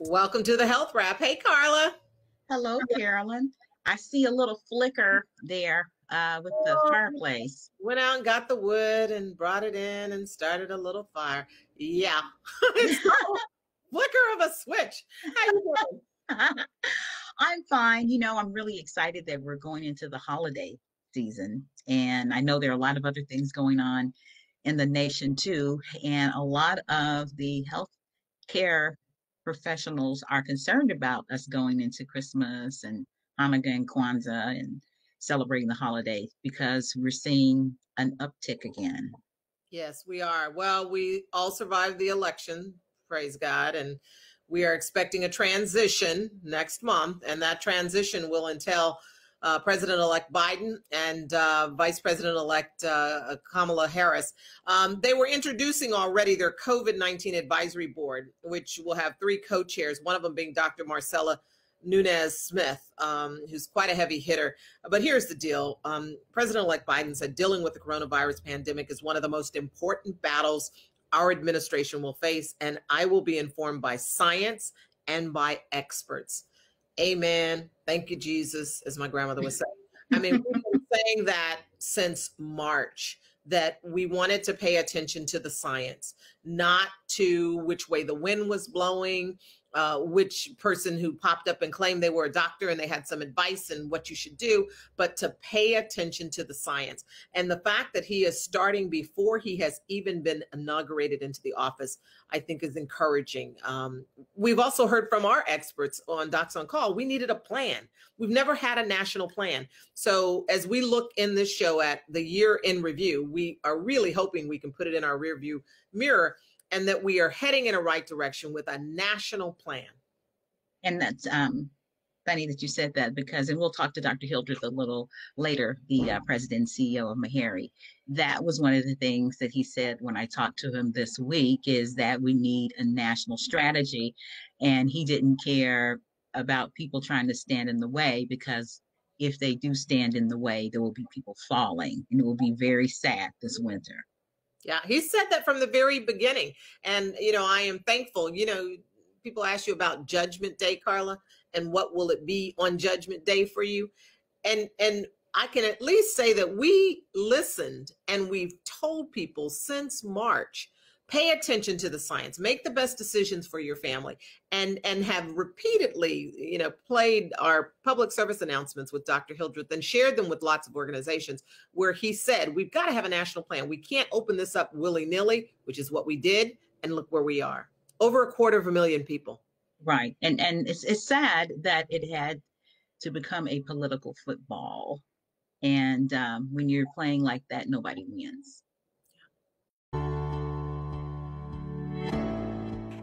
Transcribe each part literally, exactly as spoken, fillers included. Welcome to the Health Wrap. Hey, Carla. Hello, Carolyn. I see a little flicker there uh, with the fireplace. Went out and got the wood and brought it in and started a little fire. Yeah. It's a flicker of a switch. How you doing? I'm fine. You know, I'm really excited that we're going into the holiday season. And I know there are a lot of other things going on in the nation too. And a lot of the healthcare professionals are concerned about us going into Christmas and Hanukkah and Kwanzaa and celebrating the holiday because we're seeing an uptick again. Yes, we are. Well, we all survived the election, praise God, and we are expecting a transition next month, and that transition will entail Uh, President-elect Biden and uh, Vice President-elect uh, Kamala Harris. Um, they were introducing already their COVID nineteen advisory board, which will have three co-chairs, one of them being Doctor Marcella Nunez-Smith, um, who's quite a heavy hitter. But here's the deal. Um, President-elect Biden said dealing with the coronavirus pandemic is one of the most important battles our administration will face, and I will be informed by science and by experts. Amen. Thank you, Jesus, as my grandmother was saying. I mean, we've been saying that since March, that we wanted to pay attention to the science, not to which way the wind was blowing, uh, which person who popped up and claimed they were a doctor and they had some advice and what you should do, but to pay attention to the science. And the fact that he is starting before he has even been inaugurated into the office, I think is encouraging. Um, we've also heard from our experts on Docsoncall, we needed a plan. We've never had a national plan. So as we look in this show at the year in review, we are really hoping we can put it in our rearview mirror and that we are heading in a right direction with a national plan. And that's um, funny that you said that because, and we'll talk to Doctor Hildreth a little later, the uh, president and C E O of Meharry. That was one of the things that he said when I talked to him this week is that we need a national strategy. And he didn't care about people trying to stand in the way because if they do stand in the way, there will be people falling and it will be very sad this winter. Yeah, he said that from the very beginning. And, you know, I am thankful. You know, people ask you about Judgment Day, Carla, and what will it be on Judgment Day for you? And and I can at least say that we listened and we've told people since March, pay attention to the science, make the best decisions for your family, and, and have repeatedly, you know, played our public service announcements with Doctor Hildreth and shared them with lots of organizations where he said, we've got to have a national plan. We can't open this up willy-nilly, which is what we did. And look where we are, over a quarter of a million people. Right. And, and it's, it's sad that it had to become a political football. And um, when you're playing like that, nobody wins.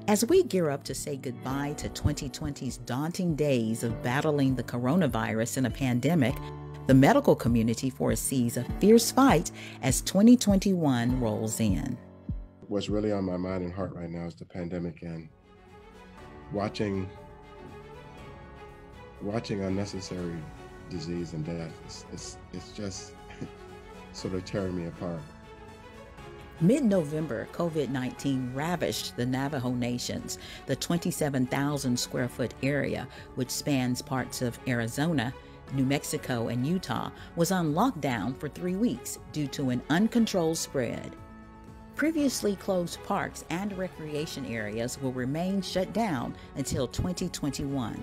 As we gear up to say goodbye to twenty twenty's daunting days of battling the coronavirus in a pandemic, the medical community foresees a fierce fight as twenty twenty-one rolls in. What's really on my mind and heart right now is the pandemic and watching, watching unnecessary disease and death. It's, it's, it's just sort of tearing me apart. Mid-November, COVID nineteen ravaged the Navajo Nations, the twenty-seven thousand square foot area, which spans parts of Arizona, New Mexico, and Utah, was on lockdown for three weeks due to an uncontrolled spread. Previously closed parks and recreation areas will remain shut down until twenty twenty-one.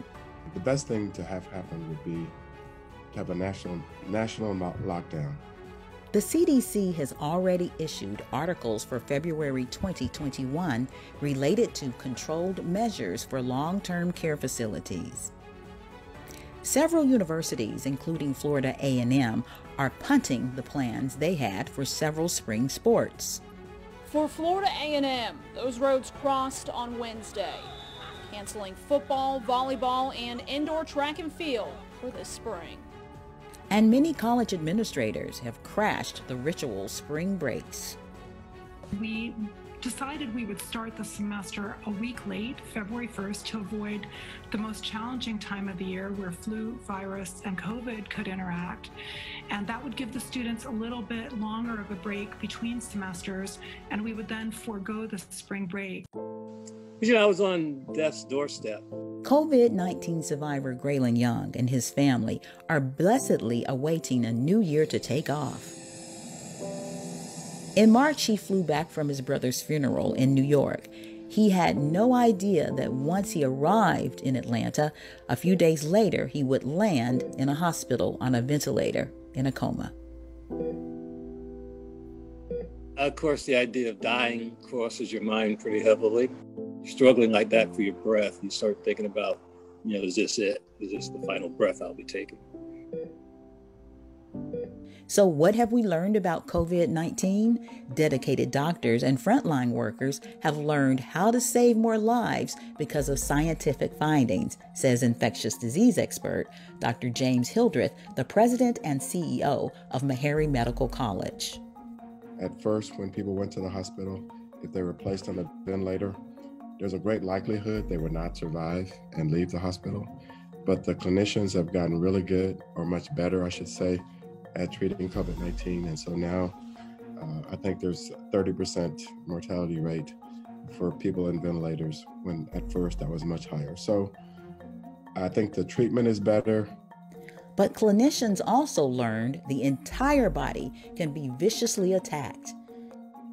The best thing to have happen would be to have a national, national lockdown. The C D C has already issued articles for February twenty twenty-one related to controlled measures for long-term care facilities. Several universities, including Florida A and M, are punting the plans they had for several spring sports. For Florida A and M, those roads crossed on Wednesday, canceling football, volleyball, and indoor track and field for this spring. And many college administrators have crashed the ritual spring breaks. We decided we would start the semester a week late, February first, to avoid the most challenging time of the year where flu, virus, and COVID could interact. And that would give the students a little bit longer of a break between semesters, and we would then forego the spring break. You know, I was on death's doorstep. COVID nineteen survivor Graylin Young and his family are blessedly awaiting a new year to take off. In March, he flew back from his brother's funeral in New York. He had no idea that once he arrived in Atlanta, a few days later, he would land in a hospital on a ventilator in a coma. Of course, the idea of dying crosses your mind pretty heavily. You're struggling like that for your breath. You start thinking about, you know, is this it? Is this the final breath I'll be taking? So what have we learned about COVID nineteen? Dedicated doctors and frontline workers have learned how to save more lives because of scientific findings, says infectious disease expert Doctor James Hildreth, the president and C E O of Meharry Medical College. At first, when people went to the hospital, if they were placed on a ventilator, there's a great likelihood they would not survive and leave the hospital. But the clinicians have gotten really good, or much better, I should say, at treating COVID nineteen. And so now uh, I think there's thirty percent mortality rate for people in ventilators, when at first that was much higher. So I think the treatment is better. But clinicians also learned the entire body can be viciously attacked.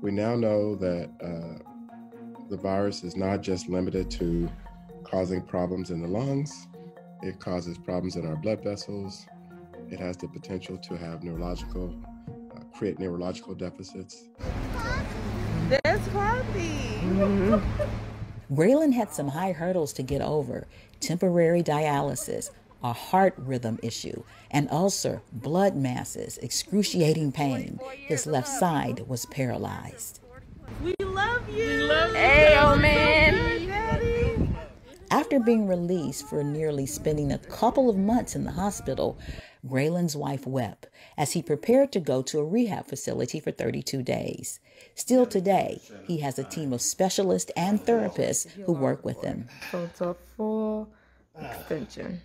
We now know that uh, the virus is not just limited to causing problems in the lungs. It causes problems in our blood vessels. It has the potential to have neurological, uh, create neurological deficits. That's coffee. Mm-hmm. Graylin had some high hurdles to get over: temporary dialysis, a heart rhythm issue, an ulcer, blood masses, excruciating pain. His left side was paralyzed. We love you. We love you. Hey, oh man. After being released for nearly spending a couple of months in the hospital, Graylin's wife wept as he prepared to go to a rehab facility for thirty-two days. Still today, he has a team of specialists and therapists who work with him. So it's a full extension.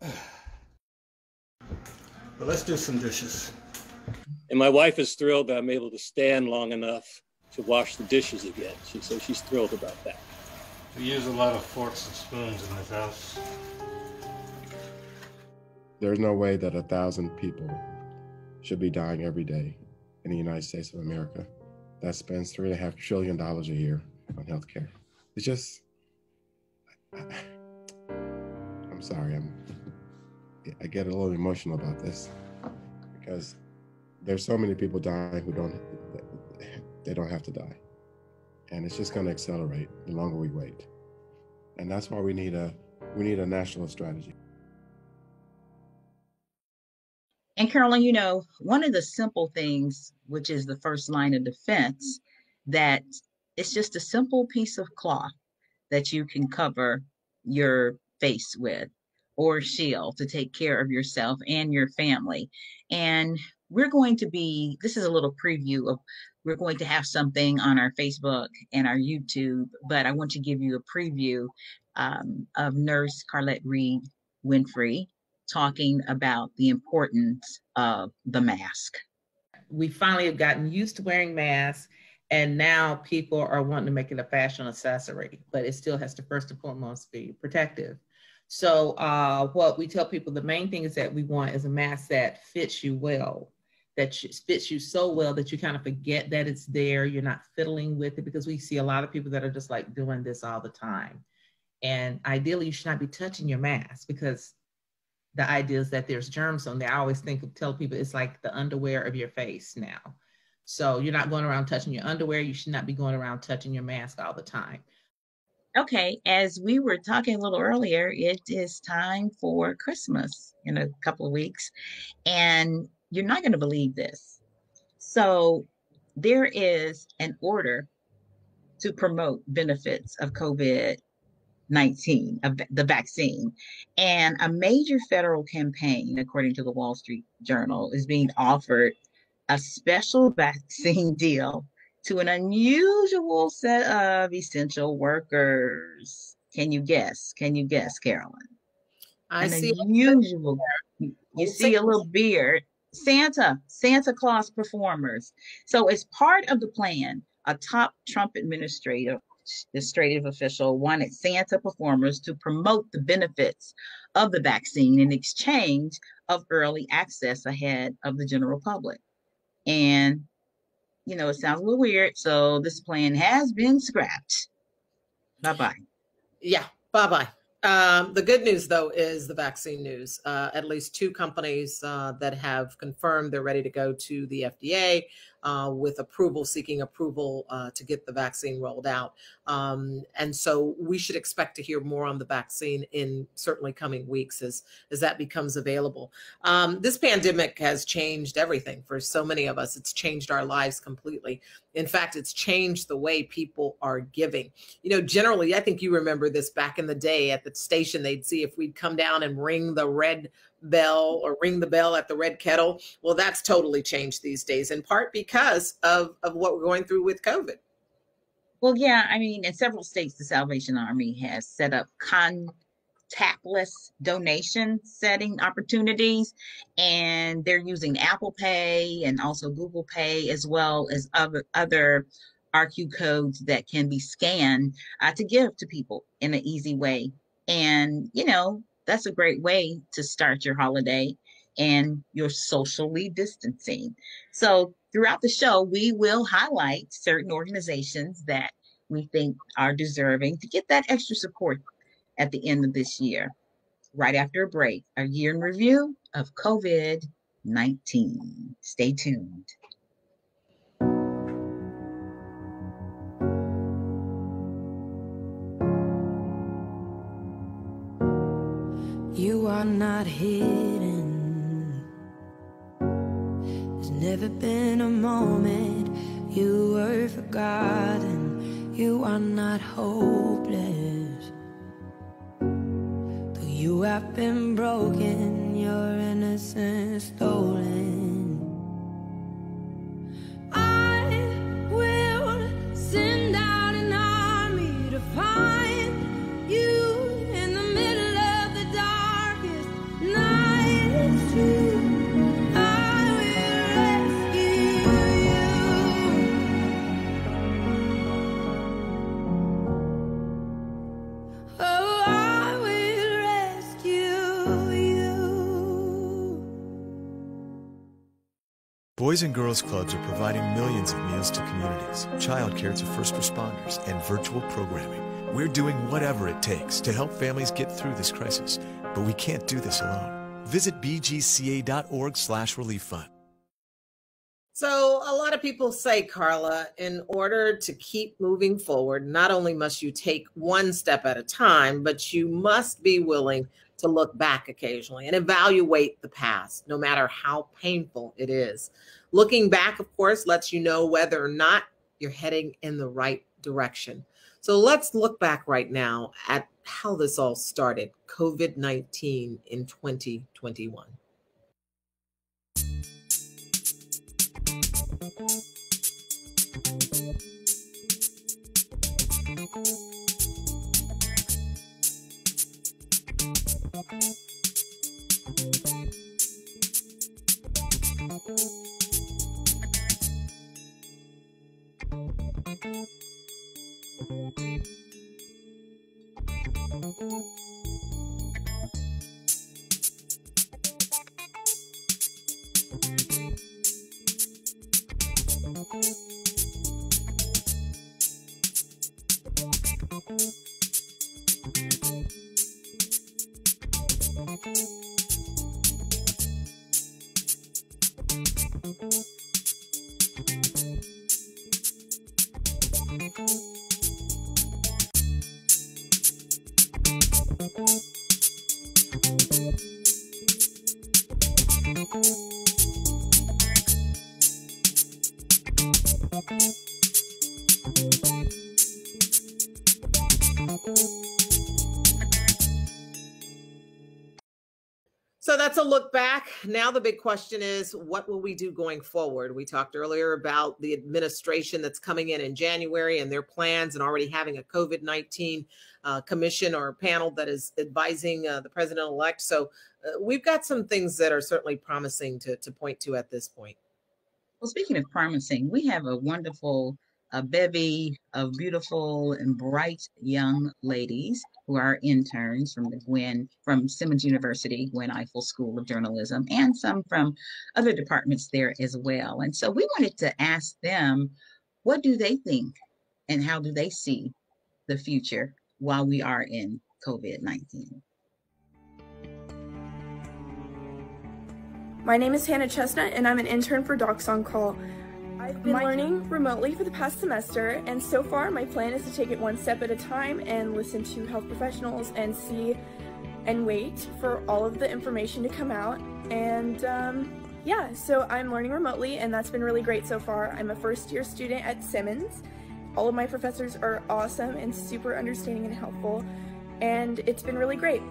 But let's do some dishes. And my wife is thrilled that I'm able to stand long enough to wash the dishes again. She, so she's thrilled about that. We use a lot of forks and spoons in this house. There's no way that a thousand people should be dying every day in the United States of America that spends three and a half trillion dollars a year on healthcare. It's just, I, I, I'm sorry, I'm, I get a little emotional about this because there's so many people dying who don't, they don't have to die. And it's just going to accelerate the longer we wait. And that's why we need a we need a national strategy. And Carolyn, you know, one of the simple things, which is the first line of defense, that it's just a simple piece of cloth that you can cover your face with, or shield, to take care of yourself and your family. And we're going to be, this is a little preview of, we're going to have something on our Facebook and our YouTube, but I want to give you a preview um, of Nurse Carlette Reed Winfrey talking about the importance of the mask. We finally have gotten used to wearing masks, and now people are wanting to make it a fashion accessory, but it still has to first and foremost be protective. So uh, what we tell people, the main thing is that we want is a mask that fits you well, that fits you so well that you kind of forget that it's there. You're not fiddling with it, because we see a lot of people that are just like doing this all the time. And ideally, you should not be touching your mask, because the idea is that there's germs on there. I always think of, tell people it's like the underwear of your face now. So you're not going around touching your underwear. You should not be going around touching your mask all the time. Okay, as we were talking a little earlier, it is time for Christmas in a couple of weeks. And you're not going to believe this. So there is an order to promote benefits of COVID nineteen, of the vaccine. And a major federal campaign, according to the Wall Street Journal, is being offered a special vaccine deal to an unusual set of essential workers. Can you guess? Can you guess, Carolyn? I an see unusual. You, you see a little beard. Santa, Santa Claus performers. So as part of the plan, a top Trump administrator administrative official wanted Santa performers to promote the benefits of the vaccine in exchange of early access ahead of the general public. And, you know, it sounds a little weird. So this plan has been scrapped. Bye-bye. Yeah, bye-bye. Um, the good news, though, is the vaccine news. Uh, at least two companies uh, that have confirmed they're ready to go to the F D A uh, with approval, seeking approval uh, to get the vaccine rolled out. Um, and so we should expect to hear more on the vaccine in certainly coming weeks as, as that becomes available. Um, this pandemic has changed everything for so many of us. It's changed our lives completely. In fact, it's changed the way people are giving. You know, generally, I think you remember this back in the day at the station, they'd see if we'd come down and ring the red bell or ring the bell at the red kettle. Well, that's totally changed these days, in part because of, of what we're going through with COVID. Well, yeah, I mean, in several states, the Salvation Army has set up contactless donation setting opportunities, and they're using Apple Pay and also Google Pay, as well as other other R Q codes that can be scanned uh, to give to people in an easy way. And, you know, that's a great way to start your holiday and your socially distancing. So throughout the show, we will highlight certain organizations that we think are deserving to get that extra support at the end of this year. Right after a break, our year in review of COVID nineteen. Stay tuned. You are not hidden. There's never been a moment you were forgotten. You are not hopeless. Though you have been broken, your innocence stolen. I will send out an army to find you. Boys and Girls Clubs are providing millions of meals to communities, childcare to first responders, and virtual programming. We're doing whatever it takes to help families get through this crisis, but we can't do this alone. Visit b g c a dot org slash relief fund. So a lot of people say, Carla, in order to keep moving forward, not only must you take one step at a time, but you must be willing to look back occasionally and evaluate the past, no matter how painful it is. Looking back, of course, lets you know whether or not you're heading in the right direction. So let's look back right now at how this all started, COVID nineteen in twenty twenty-one. So that's a look back. Now the big question is, what will we do going forward? We talked earlier about the administration that's coming in in January and their plans, and already having a COVID nineteen uh, commission or panel that is advising uh, the president-elect. So uh, we've got some things that are certainly promising to, to point to at this point. Well, speaking of promising, we have a wonderful a bevy of beautiful and bright young ladies who are interns from the Gwen, from Simmons University, Gwen Ifill School of Journalism, and some from other departments there as well. And so we wanted to ask them, what do they think and how do they see the future while we are in COVID nineteen? My name is Hannah Chestnut, and I'm an intern for Docsoncall. I've been my learning remotely for the past semester, and so far my plan is to take it one step at a time and listen to health professionals and see and wait for all of the information to come out. And um, yeah, so I'm learning remotely, and that's been really great so far. I'm a first year student at Simmons. All of my professors are awesome and super understanding and helpful, and it's been really great.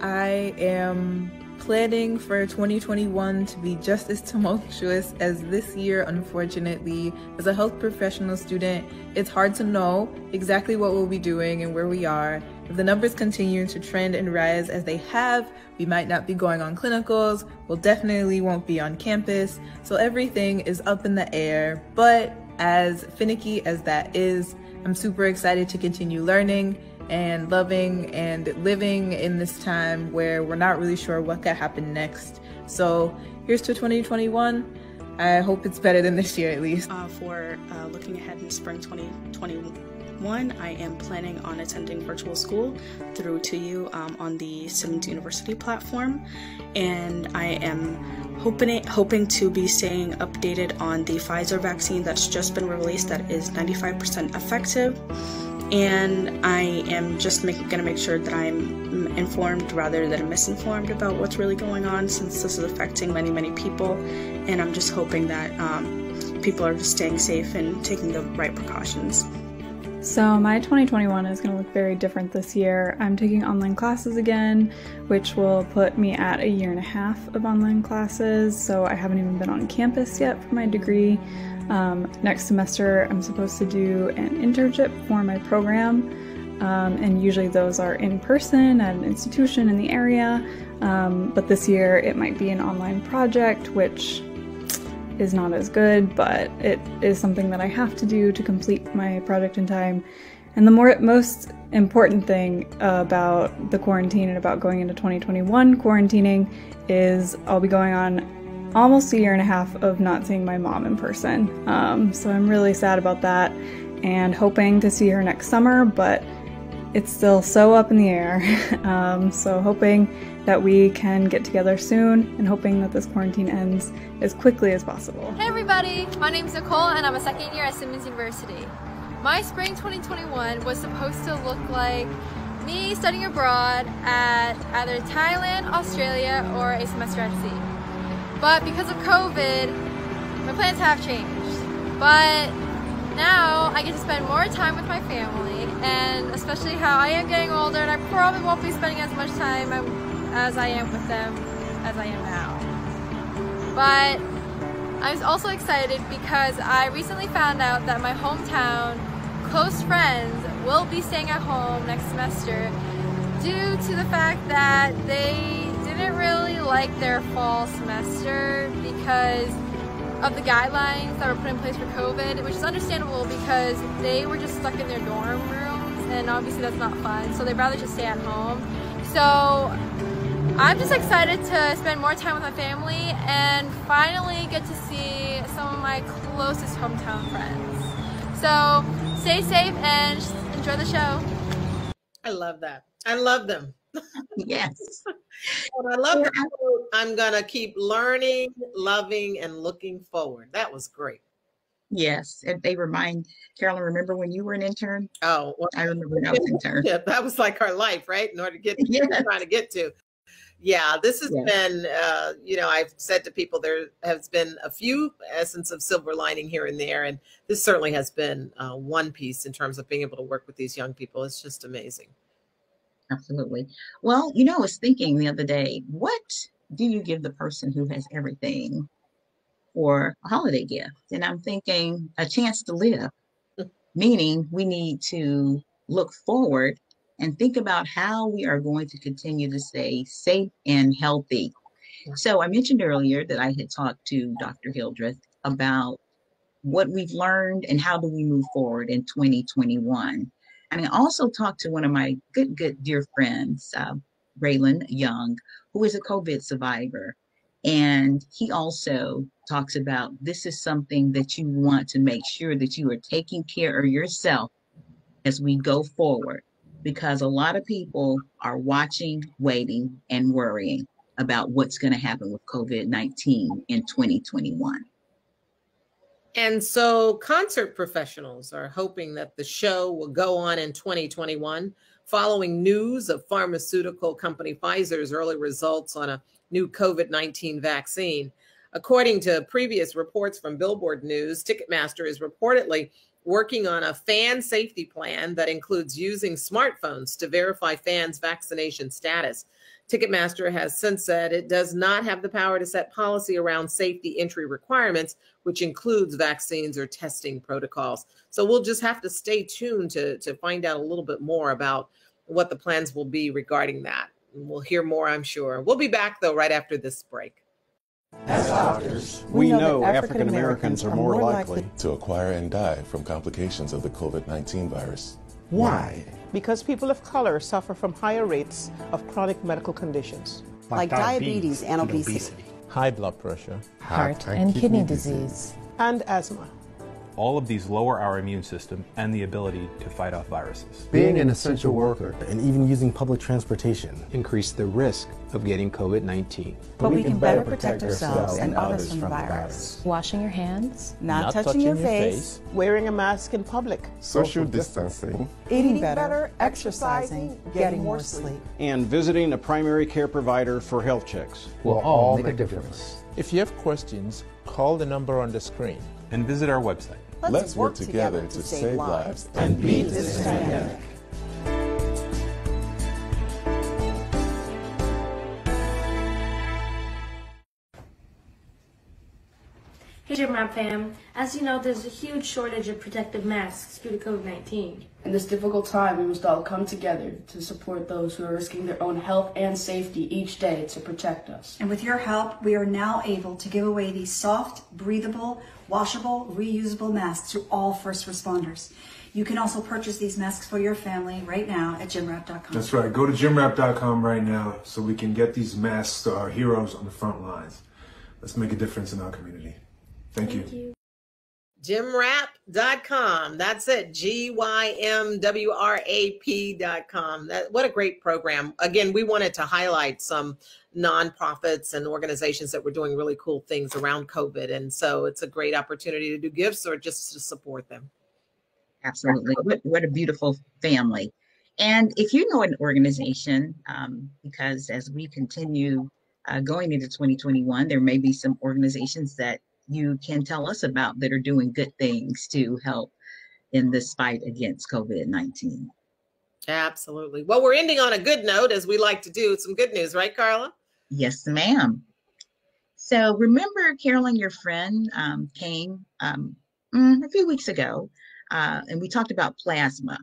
I am planning for twenty twenty-one to be just as tumultuous as this year, unfortunately. As a health professional student, it's hard to know exactly what we'll be doing and where we are. If the numbers continue to trend and rise as they have, we might not be going on clinicals, we'll definitely won't be on campus, so everything is up in the air. But as finicky as that is, I'm super excited to continue learning and loving and living in this time where we're not really sure what could happen next. So here's to twenty twenty-one. I hope it's better than this year at least. Uh, for uh, looking ahead in spring twenty twenty-one, I am planning on attending virtual school through T U um, on the Simmons University platform. And I am hoping, it, hoping to be staying updated on the Pfizer vaccine that's just been released that is ninety-five percent effective. And I am just make, gonna make sure that I'm informed rather than misinformed about what's really going on, since this is affecting many, many people. And I'm just hoping that um, people are just staying safe and taking the right precautions. So my twenty twenty-one is gonna look very different this year. I'm taking online classes again, which will put me at a year and a half of online classes. So I haven't even been on campus yet for my degree. Um, next semester, I'm supposed to do an internship for my program, um, and usually those are in person at an institution in the area, um, but this year it might be an online project, which is not as good, but it is something that I have to do to complete my project in time. And the more, most important thing about the quarantine and about going into twenty twenty-one quarantining is I'll be going on almost a year and a half of not seeing my mom in person. Um, so I'm really sad about that and hoping to see her next summer, but it's still so up in the air. um, so hoping that we can get together soon and hoping that this quarantine ends as quickly as possible. Hey everybody, my name's Nicole and I'm a second year at Simmons University. My spring twenty twenty-one was supposed to look like me studying abroad at either Thailand, Australia, or a semester at sea. But because of COVID, my plans have changed. But now I get to spend more time with my family, and especially how I am getting older, and I probably won't be spending as much time as I am with them as I am now. But I was also excited because I recently found out that my hometown close friends will be staying at home next semester due to the fact that they didn't really like their fall semester because of the guidelines that were put in place for COVID, which is understandable because they were just stuck in their dorm rooms, and obviously that's not fun, so they'd rather just stay at home. So I'm just excited to spend more time with my family and finally get to see some of my closest hometown friends. So stay safe and enjoy the show. I love that. I love them. Yes. And I love yeah. the quote, I'm gonna keep learning, loving, and looking forward. That was great. Yes, and they remind Carolyn. Remember when you were an intern? Oh, well, I remember when I was an intern. Yeah, that was like our life, right? In order to get to yes. what we're trying to get to. Yeah, this has yes. been. Uh, you know, I've said to people there has been a few essence of silver lining here and there, and this certainly has been uh, one piece in terms of being able to work with these young people. It's just amazing. Absolutely. Well, you know, I was thinking the other day, what do you give the person who has everything for a holiday gift? And I'm thinking a chance to live, meaning we need to look forward and think about how we are going to continue to stay safe and healthy. So I mentioned earlier that I had talked to Doctor Hildreth about what we've learned, and how do we move forward in twenty twenty-one. And I also talked to one of my good, good dear friends, uh, Graylin Young, who is a COVID survivor. And he also talks about this is something that you want to make sure that you are taking care of yourself as we go forward, because a lot of people are watching, waiting, and worrying about what's going to happen with COVID nineteen in twenty twenty-one. And so concert professionals are hoping that the show will go on in twenty twenty-one, following news of pharmaceutical company Pfizer's early results on a new COVID nineteen vaccine. According to previous reports from Billboard News, Ticketmaster is reportedly working on a fan safety plan that includes using smartphones to verify fans' vaccination status. Ticketmaster has since said it does not have the power to set policy around safety entry requirements, which includes vaccines or testing protocols. So we'll just have to stay tuned to, to find out a little bit more about what the plans will be regarding that. And we'll hear more, I'm sure. We'll be back, though, right after this break. As doctors, we, we know, know African Americans are more likely, likely to acquire and die from complications of the COVID nineteen virus. Why? Because people of color suffer from higher rates of chronic medical conditions like, like diabetes, diabetes and obesity, obesity, high blood pressure, heart, heart and, and kidney, kidney disease, and asthma. All of these lower our immune system and the ability to fight off viruses. Being an essential worker and even using public transportation increase the risk of getting COVID nineteen. But, but we, we can, can better protect, protect ourselves and others from the virus. Washing your hands, not, not touching, touching your, your face, wearing a mask in public, social distancing, eating better, exercising, getting more sleep, and visiting a primary care provider for health checks will all make a difference. If you have questions, call the number on the screen and visit our website. Let's, Let's work, work together, together to, to save lives and beat this pandemic. Hey, GymWrap fam. As you know, there's a huge shortage of protective masks due to COVID nineteen. In this difficult time, we must all come together to support those who are risking their own health and safety each day to protect us. And with your help, we are now able to give away these soft, breathable, washable, reusable masks to all first responders. You can also purchase these masks for your family right now at gym wrap dot com. That's right. Go to gym wrap dot com right now so we can get these masks to our heroes on the front lines. Let's make a difference in our community. Thank you. Thank you. gym wrap dot com. That's it. G Y M W R A P dot com. That, what a great program. Again, we wanted to highlight some nonprofits and organizations that were doing really cool things around COVID. And so it's a great opportunity to do gifts or just to support them. Absolutely. What, what a beautiful family. And if you know an organization, um, because as we continue uh, going into twenty twenty-one, there may be some organizations that you can tell us about that are doing good things to help in this fight against COVID nineteen. Absolutely. Well, we're ending on a good note, as we like to do. Some good news, right, Carla? Yes, ma'am. So remember, Carolyn, your friend um, came um, a few weeks ago, uh, and we talked about plasma.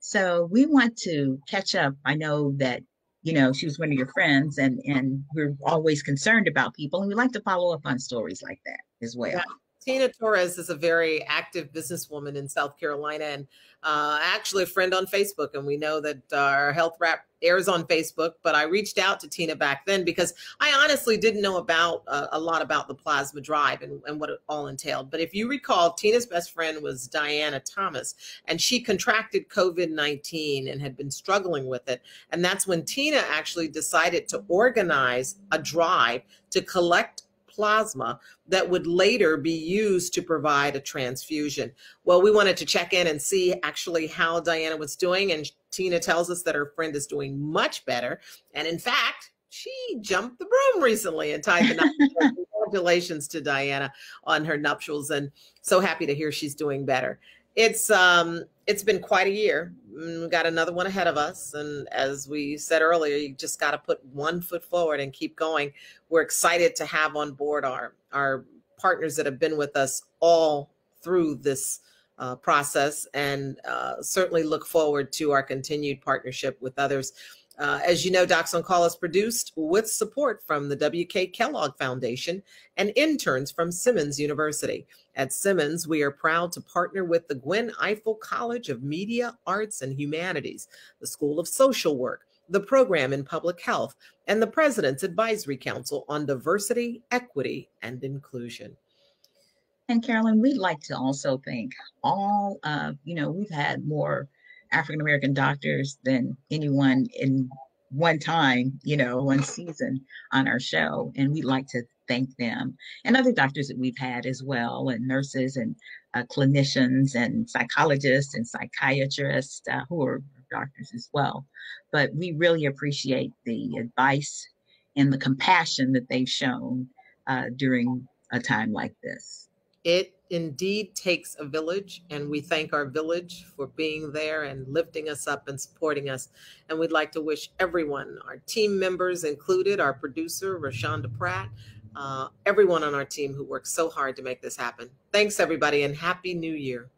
So we want to catch up. I know that, you know, she was one of your friends, and, and we're always concerned about people, and we like to follow up on stories like that as well. Yeah. Tina Torres is a very active businesswoman in South Carolina, and uh, actually a friend on Facebook. And we know that our HealthWrap airs on Facebook, but I reached out to Tina back then because I honestly didn't know about uh, a lot about the plasma drive and, and what it all entailed. But if you recall, Tina's best friend was Diana Thomas, and she contracted COVID nineteen and had been struggling with it. And that's when Tina actually decided to organize a drive to collect plasma that would later be used to provide a transfusion. Well, we wanted to check in and see actually how Diana was doing, and Tina tells us that her friend is doing much better. And in fact, she jumped the broom recently and tied the knot. Congratulations to Diana on her nuptials, and so happy to hear she's doing better. It's um, it's been quite a year. We've got another one ahead of us. And as we said earlier, you just got to put one foot forward and keep going. We're excited to have on board our, our partners that have been with us all through this uh, process, and uh, certainly look forward to our continued partnership with others. Uh, as you know, Docsoncall is produced with support from the W K Kellogg Foundation and interns from Simmons University. At Simmons, we are proud to partner with the Gwen Ifill College of Media, Arts, and Humanities, the School of Social Work, the Program in Public Health, and the President's Advisory Council on Diversity, Equity, and Inclusion. And Carolyn, we'd like to also thank all of, you know, we've had more African-American doctors than anyone in one time, you know, one season on our show. And we'd like to thank them and other doctors that we've had as well, and nurses and uh, clinicians and psychologists and psychiatrists uh, who are doctors as well. But we really appreciate the advice and the compassion that they've shown uh, during a time like this. It indeed takes a village, and we thank our village for being there and lifting us up and supporting us. And we'd like to wish everyone, our team members included, our producer, Rashonda Pratt, uh, everyone on our team who worked so hard to make this happen. Thanks, everybody, and Happy New Year.